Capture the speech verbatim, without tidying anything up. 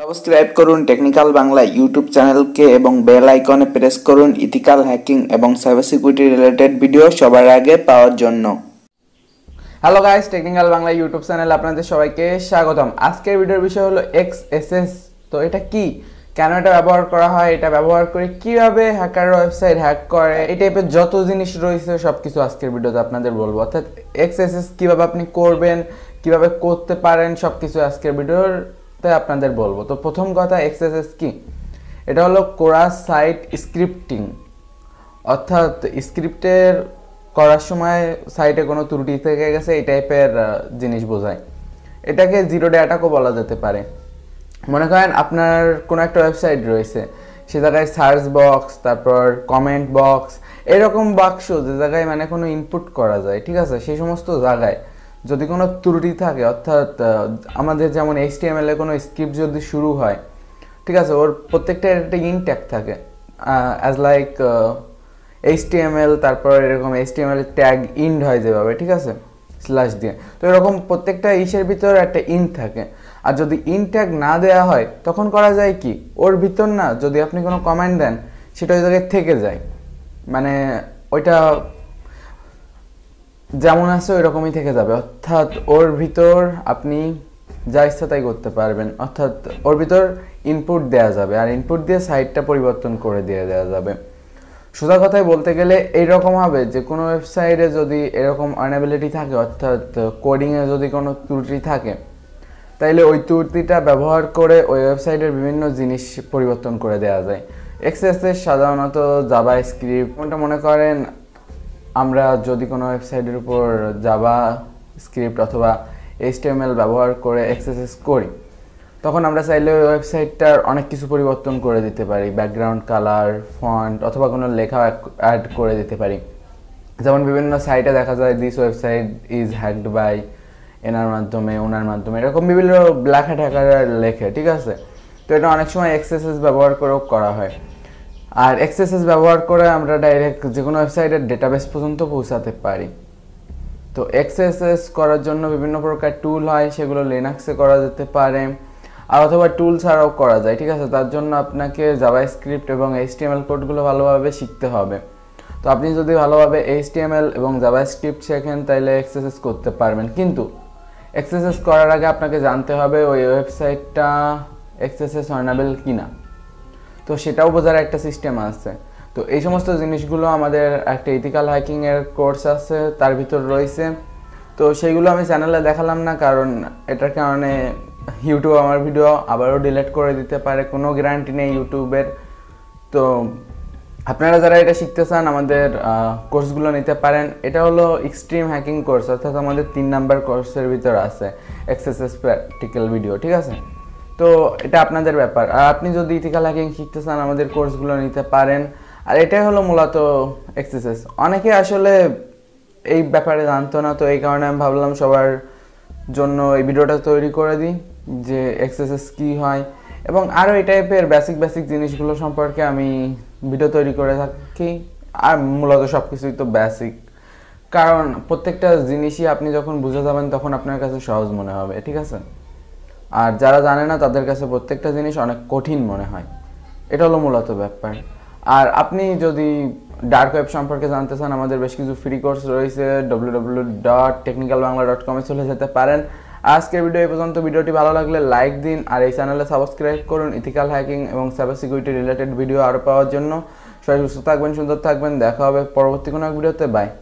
Subscribe करुन technical Bangla YouTube channel के एवं बेल आइकने प्रेस करुन इथिकल हैकिंग एवं साइबर सिक्यूरिटी रिलेटेड भिडियो सबार आगे पावार जोन्नो। Hello guys, technical Bangla YouTube channel आपनादेर सबाइके स्वागतम। आजकेर भिडियोर विषय हलो एक्सएसएस। तो एटा कि, केन एटा व्यवहार करा हय, एटा व्यवहार करे किभाबे हैकार वेबसाइट हैक करे, एई टाइपेर जतो जिनिस रयेछे सबकिछु आजकेर भिडियोते आपनादेर बोलबो। अर्थात एक्सएसएस किभाबे आपनि करबेन, किभाबे करते पारेन, सबकिछु आजकेर भिडियोर আপনাদের বলবো। তো প্রথম কথা, এক্সএসএস কি? এটা হলো ক্রস সাইট স্ক্রিপ্টিং, অর্থাৎ স্ক্রিপ্টের করার সময় সাইটে কোনো ত্রুটি থেকে গেছে এই টাইপের জিনিস বোঝায়। এটাকে জিরো ডে অ্যাটাকও বলা যেতে পারে। মনে করেন আপনার কোনো একটা ওয়েবসাইট রয়েছে, সে জায়গায় সার্চ বক্স, তারপর কমেন্ট বক্স, এরকম বাক্স যে জায়গায় মানে কোনো ইনপুট করা যায়, ঠিক আছে? সেই সমস্ত জায়গায় যদি কোনো ত্রুটি থাকে, অর্থাৎ আমাদের যেমন এইচটিএমএল এ কোনো স্ক্রিপ্ট যদি শুরু হয়, ঠিক আছে, ওর প্রত্যেকটা একটা ইনট্যাগ থাকে, অ্যাজ লাইক এইচটিএমএল, তারপর এরকম এইচটিএমএল ট্যাগ ইন্ড হয় যেভাবে, ঠিক আছে, স্ল্যাশ দিয়ে। তো এরকম প্রত্যেকটা ইসের ভিতর একটা ইন থাকে। আর যদি ইন ট্যাগ না দেওয়া হয় তখন করা যায় কি, ওর ভিতর না যদি আপনি কোনো কমেন্ট দেন সেটা ওই জায়গায় থেকে যায়, মানে ওইটা যেমন আছে ওই রকমই থেকে যাবে। অর্থাৎ ওর ভিতর আপনি যা ইচ্ছা তাই করতে পারবেন, অর্থাৎ ওর ভিতর ইনপুট দেওয়া যাবে, আর ইনপুট দিয়ে সাইটটা পরিবর্তন করে দিয়ে দেওয়া যাবে। সোজা কথায় বলতে গেলে এইরকম হবে যে কোনো ওয়েবসাইটে যদি এরকম অ্যানেবিলিটি থাকে, অর্থাৎ কোডিংয়ে যদি কোনো ত্রুটি থাকে, তাইলে ওই ত্রুটিটা ব্যবহার করে ওই ওয়েবসাইটের বিভিন্ন জিনিস পরিবর্তন করে দেওয়া যায়। এক্সএসএস সাধারণত জাভা স্ক্রিপ্ট, কোনটা মনে করেন আমরা যদি কোনো ওয়েবসাইটের উপর জাভা স্ক্রিপ্ট অথবা এইচটিএমএল ব্যবহার করে এক্সএসএস করি, তখন আমরা চাইলে ওই ওয়েবসাইটটার অনেক কিছু পরিবর্তন করে দিতে পারি, ব্যাকগ্রাউন্ড কালার, ফন্ট, অথবা কোনো লেখা অ্যাড করে দিতে পারি। যেমন বিভিন্ন সাইটে দেখা যায় this website is hacked by, এনার মাধ্যমে, ওনার মাধ্যমে, এরকম বিভিন্ন ব্ল্যাক হ্যাট হ্যাকাররা লেখে, ঠিক আছে। তো এটা অনেক সময় এক্সএসএস ব্যবহার করেও করা হয়। আর এক্সএসএস ব্যবহার করে আমরা ডাইরেক্ট যে কোনো ওয়েবসাইটের ডেটাবেস পর্যন্ত পৌঁছাতে পারি। তো এক্সএসএস করার জন্য বিভিন্ন প্রকার টুল হয়, সেগুলো লিনাক্সে করা যেতে পারে, আর অথবা টুল ছাড়াও করা যায়, ঠিক আছে। তার জন্য আপনাকে জাভাস্ক্রিপ্ট এবং এইচটিএমএল কোডগুলো ভালোভাবে শিখতে হবে। তো আপনি যদি ভালোভাবে এইচটিএমএল এবং জাভাস্ক্রিপ্ট শেখেন তাহলে এক্সএসএস করতে পারবেন। কিন্তু এক্সএসএস করার আগে আপনাকে জানতে হবে ওই ওয়েবসাইটটা এক্সএসএস অ্যানেবল কিনা, তো সেটাও বোঝার একটা সিস্টেম আছে। তো এই সমস্ত জিনিসগুলো আমাদের একটা ইথিক্যাল হ্যাকিংয়ের কোর্স আছে, তার ভিতর রয়েছে। তো সেইগুলো আমি চ্যানেলে দেখালাম না, কারণ এটার কারণে ইউটিউব আমার ভিডিও আবারও ডিলিট করে দিতে পারে, কোনো গ্যারান্টি নেই ইউটিউবের। তো আপনারা যারা এটা শিখতে চান আমাদের কোর্সগুলো নিতে পারেন। এটা হলো এক্সট্রিম হ্যাকিং কোর্স, অর্থাৎ আমাদের তিন নাম্বার কোর্সের ভিতর আছে এক্সএসএস প্র্যাকটিক্যাল ভিডিও, ঠিক আছে। তো এটা আপনাদের ব্যাপার। আর আপনি যদি ইথিক্যাল হ্যাকিং শিখতে চান আমাদের কোর্সগুলো নিতে পারেন। আর এটাই হলো মূলত এক্সএসএস। অনেকে আসলে এই ব্যাপারে জানতো না, তো এই কারণে আমি ভাবলাম সবার জন্য এই ভিডিওটা তৈরি করে দিই যে এক্সএসএস কী হয়, এবং আরও এই টাইপের বেসিক বেসিক জিনিসগুলো সম্পর্কে আমি ভিডিও তৈরি করে থাকি। আর মূলত সব কিছুই তো বেসিক, কারণ প্রত্যেকটা জিনিসই আপনি যখন বুঝে যাবেন তখন আপনার কাছে সহজ মনে হবে, ঠিক আছে। আর যারা জানে না তাদের কাছে প্রত্যেকটা জিনিস অনেক কঠিন মনে হয়, এটা হলো মূলত ব্যাপার। আর আপনি যদি ডার্ক ওয়েব সম্পর্কে জানতে চান আমাদের বেশ কিছু ফ্রি কোর্স রয়েছে, W W W dot technical Bangla dot com এ চলে যেতে পারেন। আজকের ভিডিও এই পর্যন্ত। ভিডিওটি ভালো লাগলে লাইক দিন, আর এই চ্যানেলে সাবস্ক্রাইব করুন ইথিক্যাল হ্যাকিং এবং সাইবার সিকিউরিটি রিলেটেড ভিডিও আরও পাওয়ার জন্য। সবাই সুস্থ থাকবেন, সুন্দর থাকবেন। দেখা হবে পরবর্তী কোনো এক ভিডিওতে। বাই।